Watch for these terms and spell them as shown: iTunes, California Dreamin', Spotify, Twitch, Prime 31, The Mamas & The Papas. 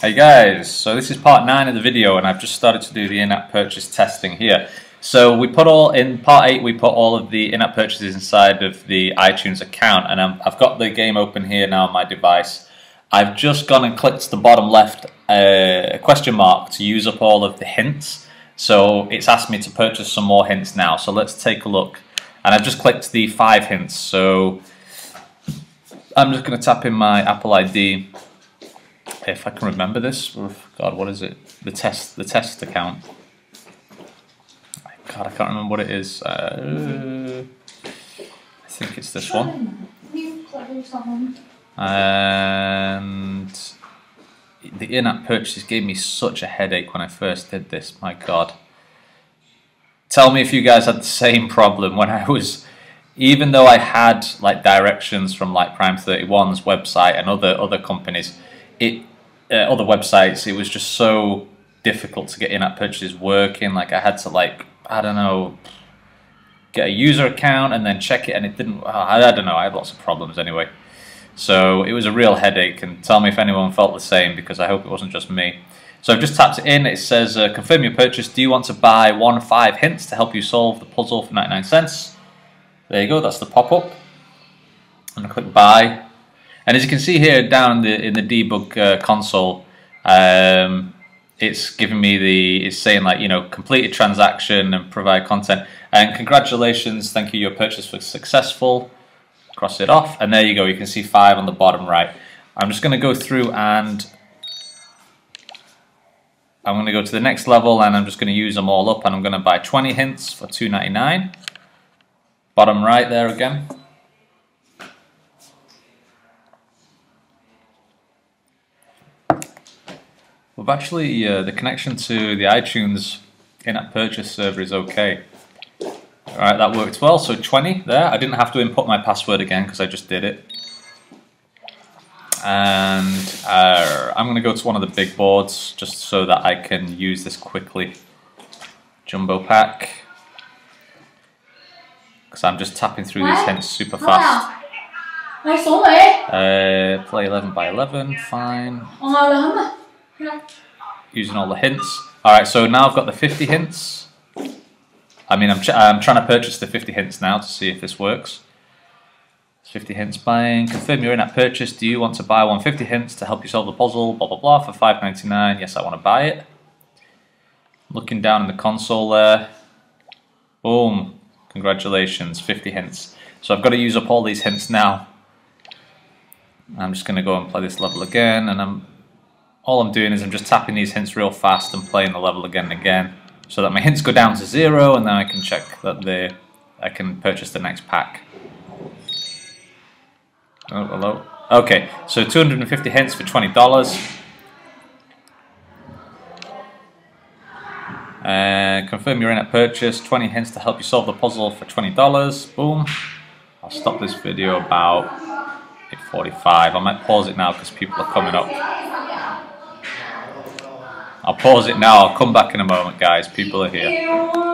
Hey guys, so this is part 9 of the video and I've just started to do the in-app purchase testing here. So we put all, in part 8 we put all of the in-app purchases inside of the iTunes account, and I've got the game open here now on my device. I've just gone and clicked the bottom left question mark to use up all of the hints. So it's asked me to purchase some more hints now, so let's take a look. And I've just clicked the 5 hints, so I'm just going to tap in my Apple ID. If I can remember this, God, what is it? The test account. God, I can't remember what it is. I think it's this one. And the in-app purchases gave me such a headache when I first did this. My God, tell me if you guys had the same problem when I was. Even though I had like directions from like Prime 31's website and other companies. Other websites, it was just so difficult to get in-app purchases working. Like I had to, like, I don't know, get a user account and then check it, and it didn't. I don't know. I had lots of problems anyway, so it was a real headache. And tell me if anyone felt the same, because I hope it wasn't just me. So I've just tapped it in. It says confirm your purchase. Do you want to buy 5 hints to help you solve the puzzle for 99¢? There you go. That's the pop-up. I'm gonna click buy. And as you can see here, down in the debug console, it's giving me it's saying, like, you know, complete a transaction and provide content. And congratulations, thank you, your purchase was successful. Cross it off, and there you go. You can see 5 on the bottom right. I'm just going to go through and I'm going to go to the next level, and I'm just going to use them all up, and I'm going to buy 20 hints for $2.99. Bottom right there again. We've actually, the connection to the iTunes in-app purchase server is okay. Alright, that worked well, so 20 there. I didn't have to input my password again because I just did it. And I'm going to go to one of the big boards just so that I can use this quickly. Jumbo pack. Because I'm just tapping through these hints super fast. Play 11 by 11, fine. Using all the hints. Alright, so now I've got the 50 hints. I mean, I'm trying to purchase the 50 hints now to see if this works. 50 hints buying. Confirm your in-app purchase. Do you want to buy 150 hints to help you solve the puzzle? Blah, blah, blah, for $5.99. Yes, I want to buy it. Looking down in the console there. Boom. Congratulations. 50 hints. So I've got to use up all these hints now. I'm just going to go and play this level again, and all I'm doing is I'm just tapping these hints real fast and playing the level again and again, so that my hints go down to 0, and then I can check that I can purchase the next pack. Oh, hello. Okay, so 250 hints for $20. Confirm your in-app purchase. 20 hints to help you solve the puzzle for $20. Boom. I'll stop this video about 8:45. I might pause it now because people are coming up. I'll pause it now, I'll come back in a moment, guys, people are here.